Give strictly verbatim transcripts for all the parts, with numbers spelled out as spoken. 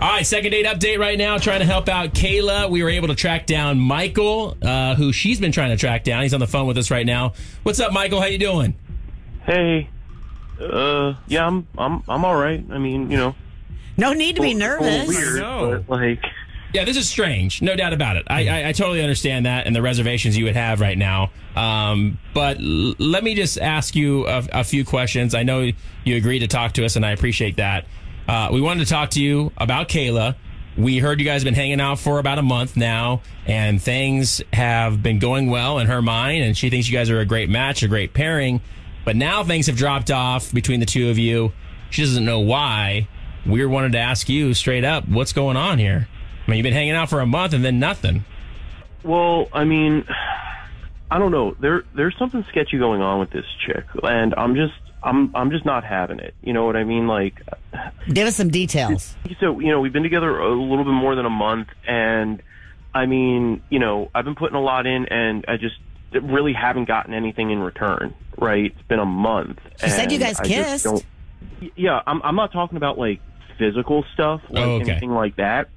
All right, second date update right now, trying to help out Kayla. We were able to track down Michael, uh, who she's been trying to track down. He's on the phone with us right now. What's up, Michael? How you doing? Hey. Uh, yeah, I'm I'm I'm all right. I mean, you know. No need to be nervous. Weird, no. But like, yeah, this is strange, no doubt about it. I, I, I totally understand that and the reservations you would have right now. Um, but l let me just ask you a, a few questions. I know you agreed to talk to us, and I appreciate that. Uh, we wanted to talk to you about Kayla. We heard you guys have been hanging out for about a month now, and things have been going well in her mind, and she thinks you guys are a great match, a great pairing. But now things have dropped off between the two of you. She doesn't know why. We wanted to ask you straight up, what's going on here? I mean, you've been hanging out for a month and then nothing. Well, I mean, I don't know. There, there's something sketchy going on with this chick, and I'm just, I'm, I'm just not having it. You know what I mean? Like, give us some details. So, you know, we've been together a little bit more than a month, and I mean, you know, I've been putting a lot in, and I just really haven't gotten anything in return. Right? It's been a month. She and said you guys I kissed. Don't, yeah, I'm, I'm not talking about like physical stuff, like oh, okay. anything like that.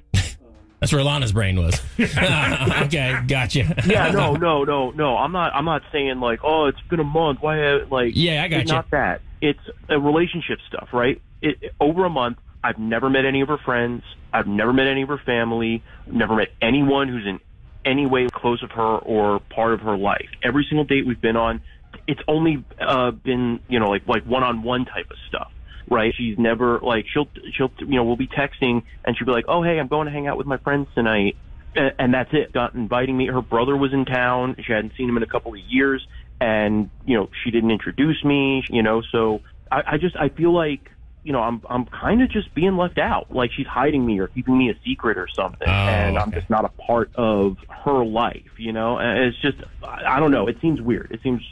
That's where Lana's brain was. Okay, gotcha. Yeah, no, no, no, no. I'm not. I'm not saying like, oh, it's been a month. Why? Like, yeah, I got it's you. Not that. It's a relationship stuff, right? It, it, over a month, I've never met any of her friends. I've never met any of her family. I've never met anyone who's in any way close of her or part of her life. Every single date we've been on, it's only uh, been you know like like one-on-one type of stuff. Right, she's never like she'll she'll you know we'll be texting and she'll be like, oh hey, I'm going to hang out with my friends tonight, and, and that's it. Not inviting me. Her brother was in town. She hadn't seen him in a couple of years, and you know she didn't introduce me. You know, so I, I just I feel like you know I'm I'm kind of just being left out. Like she's hiding me or keeping me a secret or something, oh, and okay. I'm just not a part of her life. You know, and it's just I, I don't know. It seems weird. It seems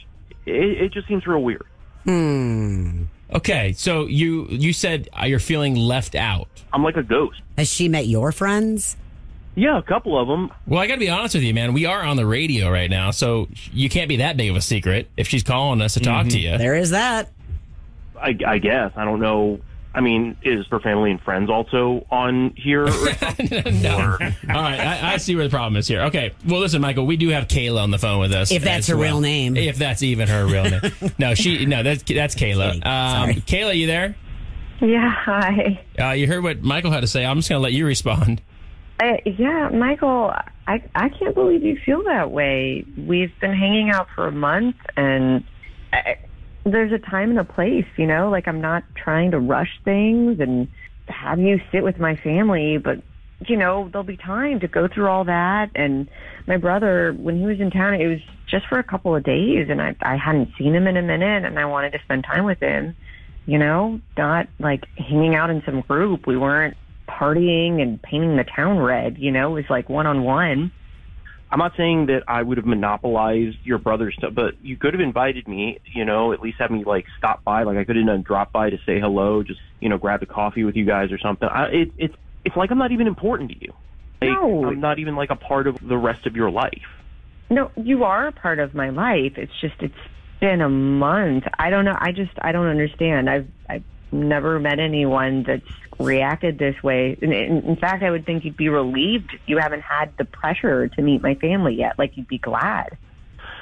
it, it just seems real weird. Hmm. Okay, so you you said you're feeling left out. I'm like a ghost. Has she met your friends? Yeah, a couple of them. Well, I got to be honest with you, man. We are on the radio right now, so you can't be that big of a secret if she's calling us to mm-hmm. talk to you. There is that. I, I guess. I don't know. I mean, is her family and friends also on here? Or no. Or? All right, I, I see where the problem is here. Okay, well, listen, Michael, we do have Kayla on the phone with us. If that's her well. real name, if that's even her real name. No, she, no, that's that's Kayla. Um, Kayla, you there? Yeah, hi. Uh, you heard what Michael had to say. I'm just going to let you respond. Uh, yeah, Michael, I I can't believe you feel that way. We've been hanging out for a month, and. I, There's a time and a place, you know, like I'm not trying to rush things and have you sit with my family, but, you know, there'll be time to go through all that. And my brother, when he was in town, it was just for a couple of days, and I, I hadn't seen him in a minute, and I wanted to spend time with him, you know, not like hanging out in some group. We weren't partying and painting the town red, you know, it was like one-on-one. I'm not saying that I would have monopolized your brother's stuff, but you could have invited me, you know, at least have me, like, stop by. Like, I could have done drop by to say hello, just, you know, grab a coffee with you guys or something. I, it, it's, it's like I'm not even important to you. Like, no. I'm not even, like, a part of the rest of your life. No, you are a part of my life. It's just it's been a month. I don't know. I just I don't understand. I've, I've never met anyone that's reacted this way. In, in, in fact, I would think you'd be relieved if you haven't had the pressure to meet my family yet. Like, you'd be glad.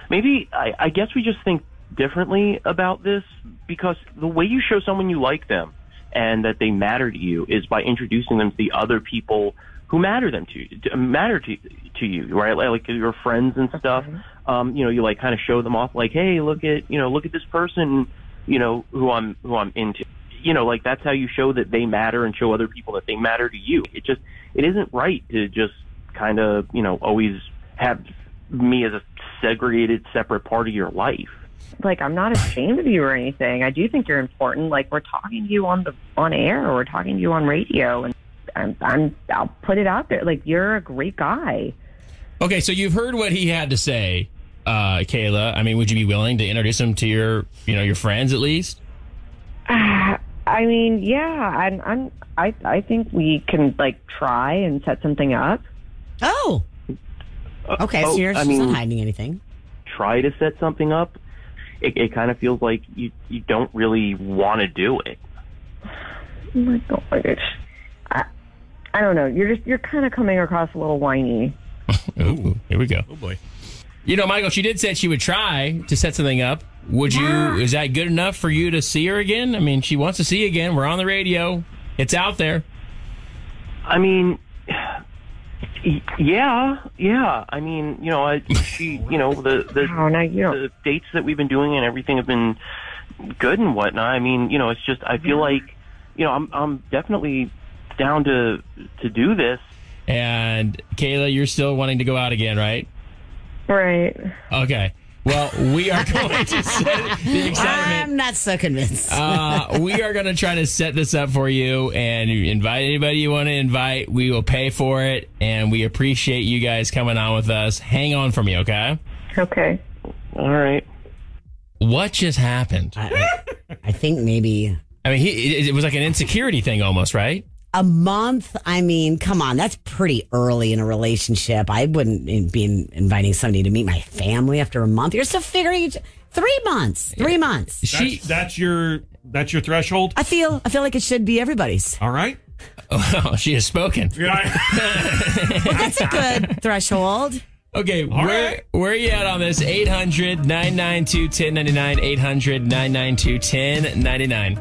Maybe, I, I guess we just think differently about this, because the way you show someone you like them and that they matter to you is by introducing them to the other people who matter them to, to matter to, to you, right? Like your friends and stuff. Mm-hmm. Um, you know, you like kind of show them off like, hey, look at, you know, look at this person, you know, who I'm, who I'm into. You know, like that's how you show that they matter and show other people that they matter to you. It just, it isn't right to just kind of, you know, always have me as a segregated, separate part of your life. Like, I'm not ashamed of you or anything. I do think you're important. Like, we're talking to you on the on air, or we're talking to you on radio, and I'm, I'm I'll put it out there. Like, you're a great guy. Okay, so you've heard what he had to say, uh, Kayla. I mean, would you be willing to introduce him to your, you know, your friends at least? Uh, I mean, yeah, I'm, I'm, I, I think we can, like, try and set something up. Oh. Okay, oh, so you're I mean, not hiding anything. Try to set something up? It, it kind of feels like you, you don't really want to do it. Oh, my God. I, I don't know. You're just you're kind of coming across a little whiny. Ooh, here we go. Oh boy. You know, Michael, she did say she would try to set something up. Would yeah. you? Is that good enough for you to see her again? I mean, she wants to see you again. We're on the radio. It's out there. I mean, yeah, yeah. I mean, you know, I, she, you know, the the, oh, no, you don't. the dates that we've been doing and everything have been good and whatnot. I mean, you know, it's just I feel yeah. like, you know, I'm I'm definitely down to to do this. And Kayla, you're still wanting to go out again, right? Right. Okay. Well, we are going to set the excitement. I'm not so convinced. uh, we are going to try to set this up for you, and you invite anybody you want to invite. We will pay for it, and we appreciate you guys coming on with us. Hang on for me, okay? Okay. All right. What just happened? I, I think maybe. I mean, he, it, it was like an insecurity thing almost, right? A month? I mean, come on. That's pretty early in a relationship. I wouldn't be inviting somebody to meet my family after a month. You're still figuring each, three months. Three months. That's, she, that's your that's your threshold? I feel I feel like it should be everybody's. All right. Oh, she has spoken. Yeah. Well, that's a good threshold. Okay, where, right. where are you at on this? eight hundred, nine nine two, one zero nine nine, eight hundred, nine nine two, one zero nine nine.